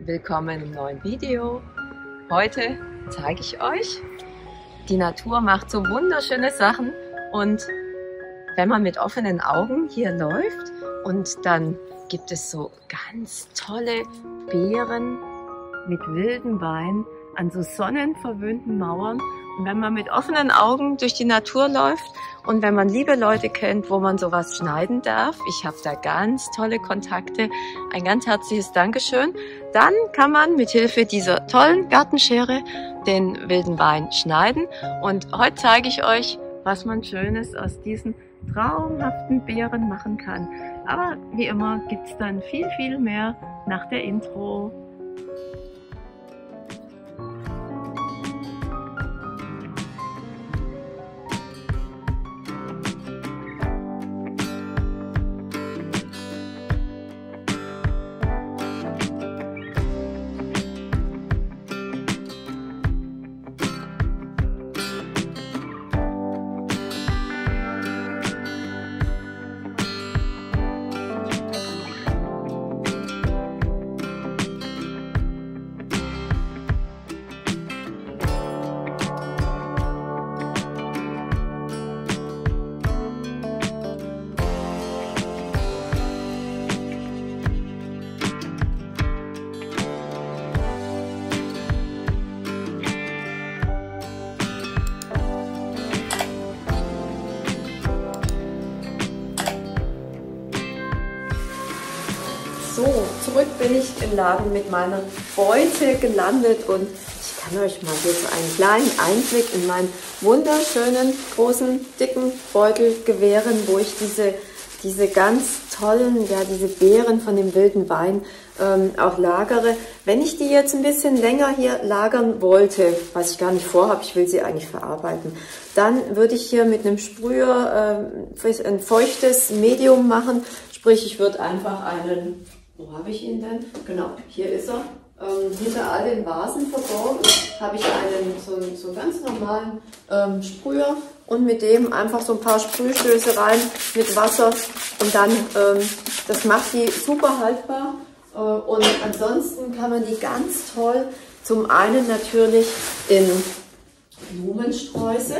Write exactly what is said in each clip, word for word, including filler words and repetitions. Willkommen im neuen Video. Heute zeige ich euch, die Natur macht so wunderschöne Sachen, und wenn man mit offenen Augen hier läuft, und dann gibt es so ganz tolle Beeren mit wilden Beinen an so sonnenverwöhnten Mauern. Und wenn man mit offenen Augen durch die Natur läuft und wenn man liebe Leute kennt, wo man sowas schneiden darf, ich habe da ganz tolle Kontakte, ein ganz herzliches Dankeschön, dann kann man mit Hilfe dieser tollen Gartenschere den wilden Wein schneiden. Und heute zeige ich euch, was man Schönes aus diesen traumhaften Beeren machen kann. Aber wie immer gibt es dann viel, viel mehr nach der Intro. So, zurück bin ich im Laden mit meiner Beute gelandet, und ich kann euch mal hier so einen kleinen Einblick in meinen wunderschönen, großen, dicken Beutel gewähren, wo ich diese, diese ganz tollen, ja diese Beeren von dem wilden Wein ähm, auch lagere. Wenn ich die jetzt ein bisschen länger hier lagern wollte, was ich gar nicht vorhabe, ich will sie eigentlich verarbeiten, dann würde ich hier mit einem Sprüher äh, ein feuchtes Medium machen, sprich ich würde einfach einen... Wo habe ich ihn denn? Genau, hier ist er. Ähm, hinter all den Vasen verborgen habe ich einen so, so ganz normalen ähm, Sprüher, und mit dem einfach so ein paar Sprühstöße rein mit Wasser, und dann, ähm, das macht die super haltbar. Äh, und ansonsten kann man die ganz toll zum einen natürlich in Blumensträuße,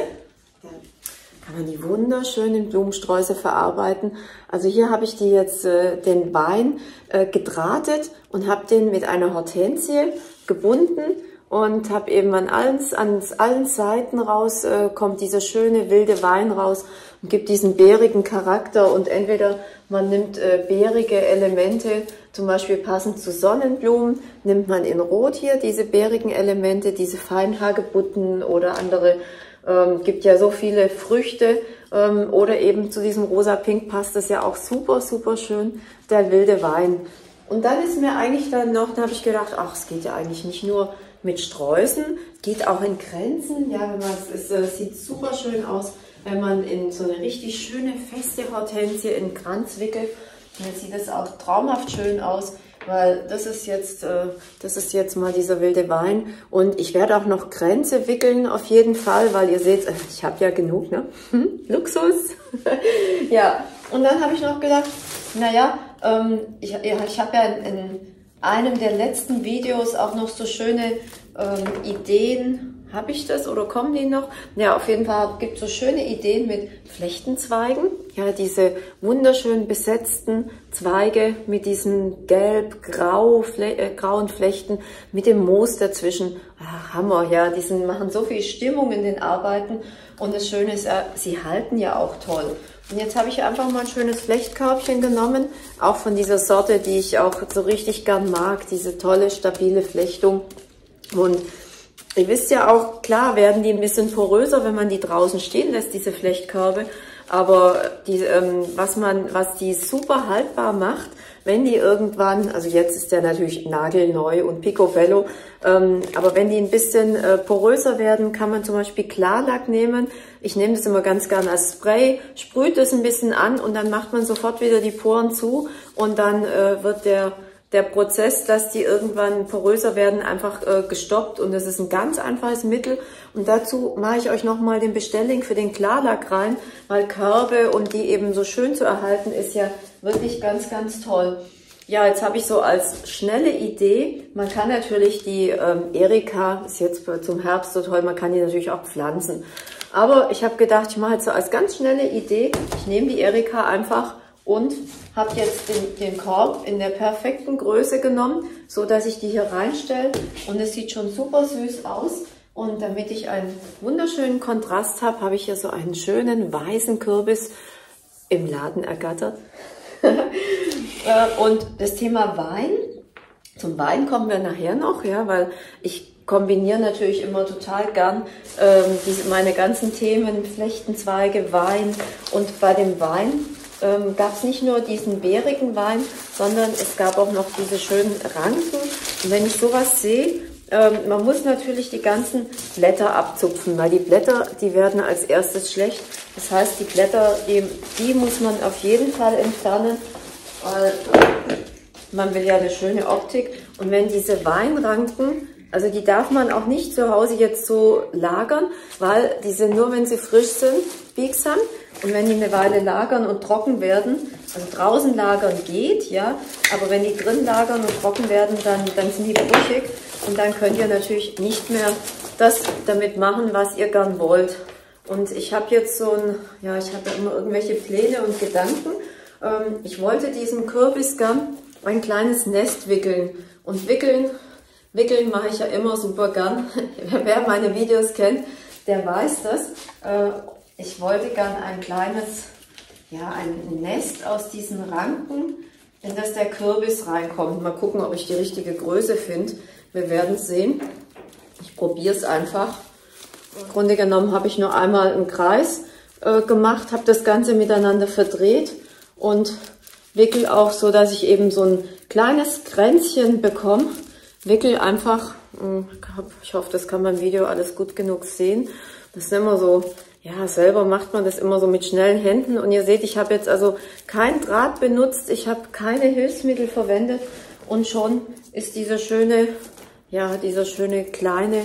kann man die wunderschön in Blumensträuße verarbeiten. Also hier habe ich die jetzt äh, den Wein äh, gedrahtet und habe den mit einer Hortensie gebunden und habe eben an allen, an allen Seiten raus, äh, kommt dieser schöne wilde Wein raus und gibt diesen bärigen Charakter, und entweder man nimmt äh, bärige Elemente, zum Beispiel passend zu Sonnenblumen, nimmt man in Rot hier diese bärigen Elemente, diese Feinhagebutten oder andere. Ähm, gibt ja so viele Früchte, ähm, oder eben zu diesem rosa-pink passt das ja auch super, super schön, der wilde Wein. Und dann ist mir eigentlich dann noch, da habe ich gedacht, ach, es geht ja eigentlich nicht nur mit Sträußen, geht auch in Kränzen. Ja, wenn man, es ist, äh, sieht super schön aus, wenn man in so eine richtig schöne, feste Hortensie in einen Kranz wickelt. Und dann sieht es auch traumhaft schön aus. Weil das ist jetzt, äh, das ist jetzt mal dieser wilde Wein, und ich werde auch noch Kränze wickeln auf jeden Fall, weil ihr seht, ich habe ja genug, ne? Hm? Luxus. Ja, und dann habe ich noch gedacht, naja, ähm, ich, ich habe ja in, in einem der letzten Videos auch noch so schöne ähm, Ideen. Habe ich das oder kommen die noch? Ja, auf jeden Fall gibt es so schöne Ideen mit Flechtenzweigen. Ja, diese wunderschön besetzten Zweige mit diesen gelb-grau Fle äh, grauen Flechten, mit dem Moos dazwischen. Ach, Hammer, ja, die sind, machen so viel Stimmung in den Arbeiten. Und das Schöne ist, äh, sie halten ja auch toll. Und jetzt habe ich einfach mal ein schönes Flechtkörbchen genommen, auch von dieser Sorte, die ich auch so richtig gern mag, diese tolle, stabile Flechtung. Und ihr wisst ja auch, klar werden die ein bisschen poröser, wenn man die draußen stehen lässt, diese Flechtkörbe. Aber die, ähm, was, man, was die super haltbar macht, wenn die irgendwann, also jetzt ist der natürlich nagelneu und picobello, ähm, aber wenn die ein bisschen äh, poröser werden, kann man zum Beispiel Klarlack nehmen. Ich nehme das immer ganz gern als Spray, sprüht es ein bisschen an, und dann macht man sofort wieder die Poren zu, und dann äh, wird der... Der Prozess, dass die irgendwann poröser werden, einfach äh, gestoppt, und das ist ein ganz einfaches Mittel. Und dazu mache ich euch nochmal den Bestelllink für den Klarlack rein, weil Körbe, um die eben so schön zu erhalten, ist ja wirklich ganz, ganz toll. Ja, jetzt habe ich so als schnelle Idee, man kann natürlich die ähm, Erika, ist jetzt zum Herbst so toll, man kann die natürlich auch pflanzen. Aber ich habe gedacht, ich mache jetzt so als ganz schnelle Idee, ich nehme die Erika einfach und habe jetzt den, den Korb in der perfekten Größe genommen, so dass ich die hier reinstelle und es sieht schon super süß aus. Und damit ich einen wunderschönen Kontrast habe, habe ich hier so einen schönen weißen Kürbis im Laden ergattert. Und das Thema Wein, zum Wein kommen wir nachher noch, ja, weil ich kombiniere natürlich immer total gern ähm, diese, meine ganzen Themen, Flechtenzweige, Wein. Und bei dem Wein ähm, gab es nicht nur diesen bärigen Wein, sondern es gab auch noch diese schönen Ranken. Und wenn ich sowas sehe, ähm, man muss natürlich die ganzen Blätter abzupfen, weil die Blätter, die werden als erstes schlecht. Das heißt, die Blätter, die, die muss man auf jeden Fall entfernen, weil man will ja eine schöne Optik. Und wenn diese Weinranken, also die darf man auch nicht zu Hause jetzt so lagern, weil die sind nur, wenn sie frisch sind, biegsam. Und wenn die eine Weile lagern und trocken werden, also draußen lagern geht, ja, aber wenn die drin lagern und trocken werden, dann, dann sind die brüchig. Und dann könnt ihr natürlich nicht mehr das damit machen, was ihr gern wollt. Und ich habe jetzt so ein, ja, ich habe ja immer irgendwelche Pläne und Gedanken. Ich wollte diesen Kürbis gern ein kleines Nest wickeln. Und wickeln, wickeln mache ich ja immer super gern. Wer meine Videos kennt, der weiß das. Ich wollte gern ein kleines, ja, ein Nest aus diesen Ranken, in das der Kürbis reinkommt. Mal gucken, ob ich die richtige Größe finde. Wir werden es sehen. Ich probiere es einfach. Im Grunde genommen habe ich nur einmal einen Kreis gemacht, habe das Ganze miteinander verdreht. Und wickel auch so, dass ich eben so ein kleines Kränzchen bekomme. Wickel einfach, ich hoffe, das kann man im Video alles gut genug sehen. Das ist immer so, ja, selber macht man das immer so mit schnellen Händen. Und ihr seht, ich habe jetzt also kein Draht benutzt, ich habe keine Hilfsmittel verwendet. Und schon ist dieser schöne, ja, dieser schöne kleine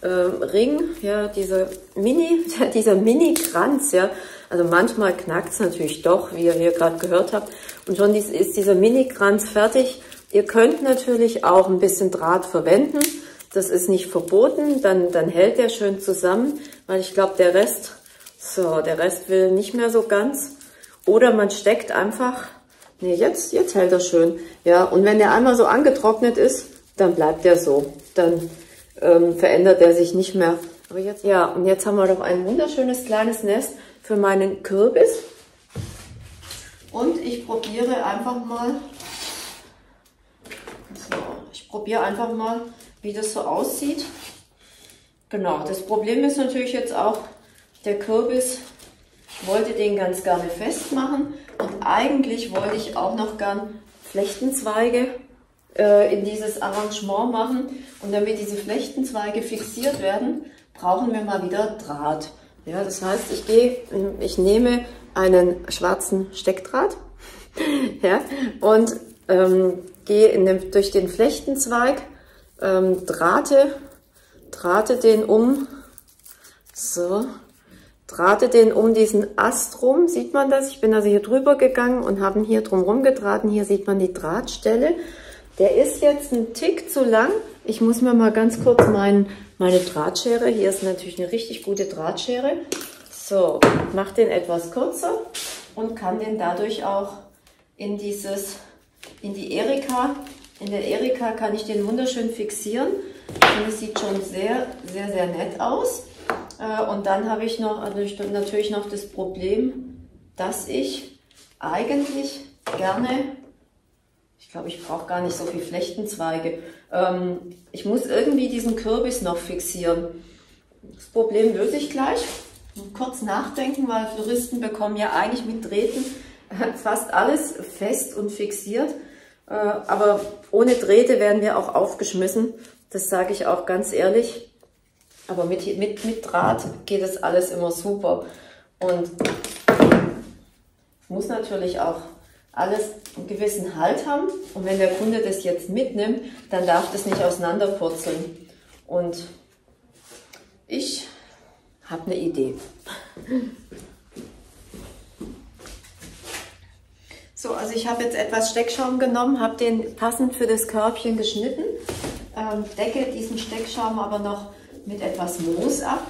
äh, Ring, ja, dieser Mini, dieser Mini-Kranz, ja. Also manchmal knackt es natürlich doch, wie ihr hier gerade gehört habt. Und schon ist dieser Mini-Kranz fertig. Ihr könnt natürlich auch ein bisschen Draht verwenden. Das ist nicht verboten. Dann, dann hält der schön zusammen, weil ich glaube, der Rest, so, der Rest will nicht mehr so ganz. Oder man steckt einfach, nee, jetzt, jetzt hält er schön. Ja, und wenn der einmal so angetrocknet ist, dann bleibt der so. Dann ähm, verändert er sich nicht mehr. Aber jetzt, ja, und jetzt haben wir doch ein wunderschönes kleines Nest für meinen Kürbis. Und ich probiere einfach mal, so, ich probiere einfach mal, wie das so aussieht. Genau, das Problem ist natürlich jetzt auch, der Kürbis, ich wollte den ganz gerne festmachen und eigentlich wollte ich auch noch gern Flechtenzweige äh, in dieses Arrangement machen. Und damit diese Flechtenzweige fixiert werden, brauchen wir mal wieder Draht. Ja, das heißt, ich gehe, ich nehme einen schwarzen Steckdraht, ja, und ähm, gehe in den, durch den Flechtenzweig, ähm, drahte, drahte den um, so, drahte den um diesen Ast rum, sieht man das? Ich bin also hier drüber gegangen und habe ihn hier drum rum gedrahten. Hier sieht man die Drahtstelle. Der ist jetzt ein Tick zu lang. Ich muss mir mal ganz kurz meinen Meine Drahtschere, hier ist natürlich eine richtig gute Drahtschere. So, mache den etwas kürzer und kann den dadurch auch in dieses, in die Erika, in der Erika kann ich den wunderschön fixieren. Und es sieht schon sehr, sehr, sehr nett aus. Und dann habe ich noch, also natürlich noch das Problem, dass ich eigentlich gerne, ich glaube, ich brauche gar nicht so viel Flechtenzweige. Ähm, ich muss irgendwie diesen Kürbis noch fixieren. Das Problem löse ich gleich. Kurz nachdenken, weil Floristen bekommen ja eigentlich mit Drähten fast alles fest und fixiert. Äh, aber ohne Drähte werden wir auch aufgeschmissen. Das sage ich auch ganz ehrlich. Aber mit, mit, mit Draht geht das alles immer super. Und es muss natürlich auch alles einen gewissen Halt haben, und wenn der Kunde das jetzt mitnimmt, dann darf das nicht auseinanderpurzeln. Und ich habe eine Idee. So, also ich habe jetzt etwas Steckschaum genommen, habe den passend für das Körbchen geschnitten, ähm, decke diesen Steckschaum aber noch mit etwas Moos ab,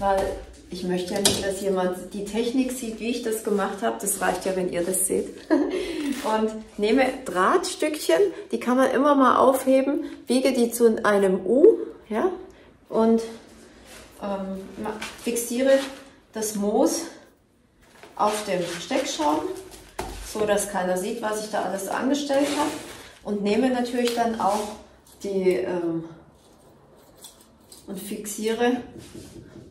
weil ich möchte ja nicht, dass jemand die Technik sieht, wie ich das gemacht habe. Das reicht ja, wenn ihr das seht. Und nehme Drahtstückchen, die kann man immer mal aufheben, wiege die zu einem U, ja, und ähm, fixiere das Moos auf dem Steckschaum, so dass keiner sieht, was ich da alles angestellt habe, und nehme natürlich dann auch die ähm, und fixiere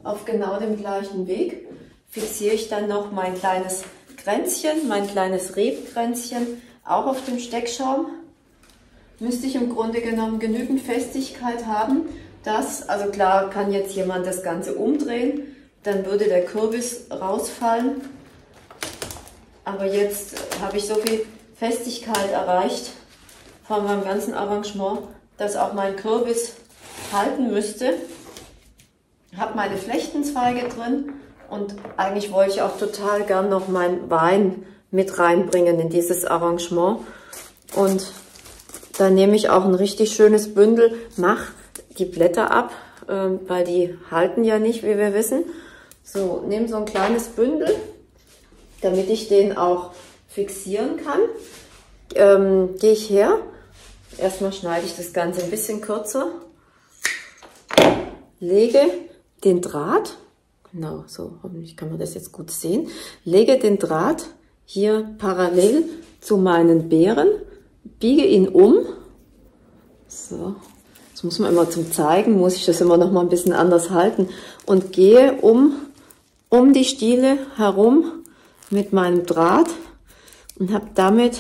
auf genau dem gleichen Weg, fixiere ich dann noch mein kleines Kränzchen, mein kleines Rebkränzchen auch auf dem Steckschaum. Müsste ich im Grunde genommen genügend Festigkeit haben, dass, also klar kann jetzt jemand das Ganze umdrehen, dann würde der Kürbis rausfallen. Aber jetzt habe ich so viel Festigkeit erreicht von meinem ganzen Arrangement, dass auch mein Kürbis halten müsste. Ich habe meine Flechtenzweige drin und eigentlich wollte ich auch total gern noch meinen Wein mit reinbringen in dieses Arrangement. Und dann nehme ich auch ein richtig schönes Bündel, mache die Blätter ab, weil die halten ja nicht, wie wir wissen. So, nehme so ein kleines Bündel, damit ich den auch fixieren kann, ähm, gehe ich her. Erstmal schneide ich das Ganze ein bisschen kürzer, lege den Draht, genau so, hoffentlich kann man das jetzt gut sehen, lege den Draht hier parallel zu meinen Beeren, biege ihn um. So, das muss man immer zum Zeigen, muss ich das immer noch mal ein bisschen anders halten, und gehe um, um die Stiele herum mit meinem Draht und habe damit,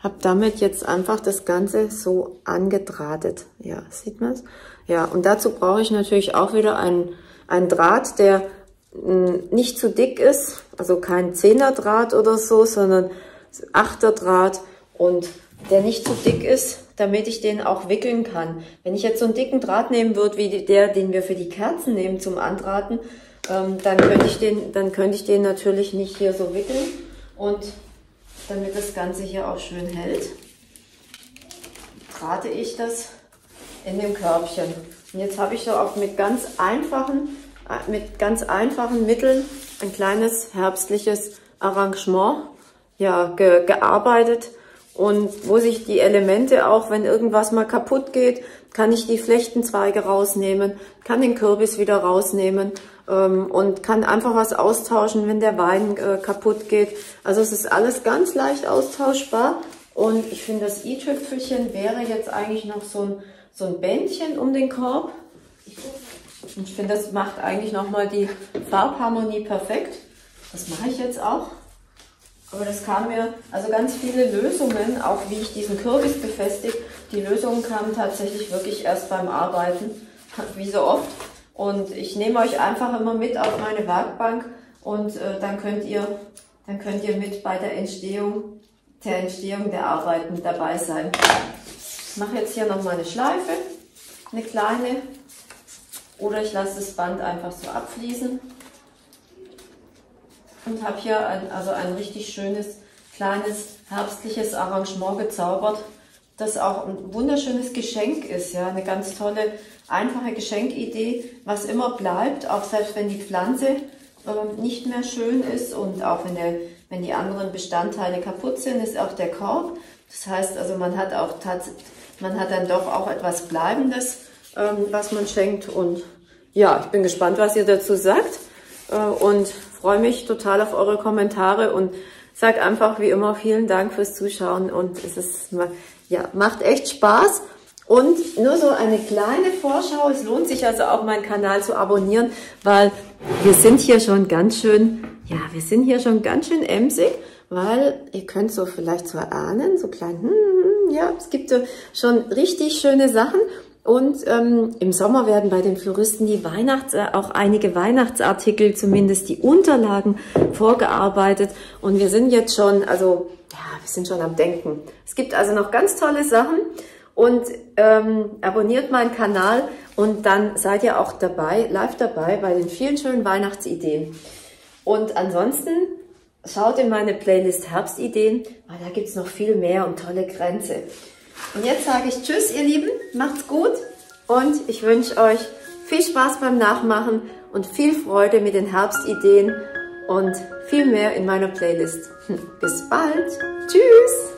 hab damit jetzt einfach das Ganze so angedrahtet. Ja, sieht man es? Ja, und dazu brauche ich natürlich auch wieder einen, einen Draht, der mh, nicht zu dick ist, also kein Zehner Draht oder so, sondern Achter Draht, und der nicht zu dick ist, damit ich den auch wickeln kann. Wenn ich jetzt so einen dicken Draht nehmen würde, wie der, den wir für die Kerzen nehmen zum Andrahten, Ähm, dann könnte ich den, dann könnte ich den natürlich nicht hier so wickeln, und damit das Ganze hier auch schön hält, drahte ich das in dem Körbchen. Und jetzt habe ich so auch mit ganz einfachen, mit ganz einfachen Mitteln ein kleines herbstliches Arrangement, ja, ge, gearbeitet. Und wo sich die Elemente auch, wenn irgendwas mal kaputt geht, kann ich die Flechtenzweige rausnehmen, kann den Kürbis wieder rausnehmen ähm, und kann einfach was austauschen, wenn der Wein äh, kaputt geht. Also es ist alles ganz leicht austauschbar, und ich finde, das i-Tüpfelchen wäre jetzt eigentlich noch so ein, so ein Bändchen um den Korb. Und ich finde, das macht eigentlich nochmal die Farbharmonie perfekt. Das mache ich jetzt auch. Aber das kam mir, also ganz viele Lösungen, auch wie ich diesen Kürbis befestige, die Lösungen kamen tatsächlich wirklich erst beim Arbeiten, wie so oft. Und ich nehme euch einfach immer mit auf meine Werkbank, und äh, dann könnt ihr, dann könnt ihr mit bei der Entstehung, der Entstehung der Arbeiten dabei sein. Ich mache jetzt hier nochmal eine Schleife, eine kleine, oder ich lasse das Band einfach so abfließen. Und habe hier ein, also ein richtig schönes, kleines, herbstliches Arrangement gezaubert, das auch ein wunderschönes Geschenk ist. Ja? Eine ganz tolle, einfache Geschenkidee, was immer bleibt, auch selbst wenn die Pflanze äh, nicht mehr schön ist und auch wenn, der, wenn die anderen Bestandteile kaputt sind, ist auch der Korb. Das heißt, also man hat, auch man hat dann doch auch etwas Bleibendes, ähm, was man schenkt. Und ja, ich bin gespannt, was ihr dazu sagt. Äh, und Ich freue mich total auf eure Kommentare und sage einfach wie immer vielen Dank fürs Zuschauen, und es ist, ja, macht echt Spaß. Und nur so eine kleine Vorschau, es lohnt sich also auch, meinen Kanal zu abonnieren, weil wir sind hier schon ganz schön, ja, wir sind hier schon ganz schön emsig, weil ihr könnt so vielleicht so ahnen, so klein, hm, ja, es gibt so schon richtig schöne Sachen. Und ähm, im Sommer werden bei den Floristen die Weihnachts-, äh, auch einige Weihnachtsartikel, zumindest die Unterlagen, vorgearbeitet. Und wir sind jetzt schon, also ja, wir sind schon am Denken. Es gibt also noch ganz tolle Sachen, und ähm, abonniert meinen Kanal, und dann seid ihr auch dabei, live dabei bei den vielen schönen Weihnachtsideen. Und ansonsten Schaut in meine Playlist Herbstideen, weil da gibt es noch viel mehr und tolle Kränze. Und jetzt sage ich Tschüss, ihr Lieben, macht's gut und ich wünsche euch viel Spaß beim Nachmachen und viel Freude mit den Herbstideen und viel mehr in meiner Playlist. Bis bald, tschüss!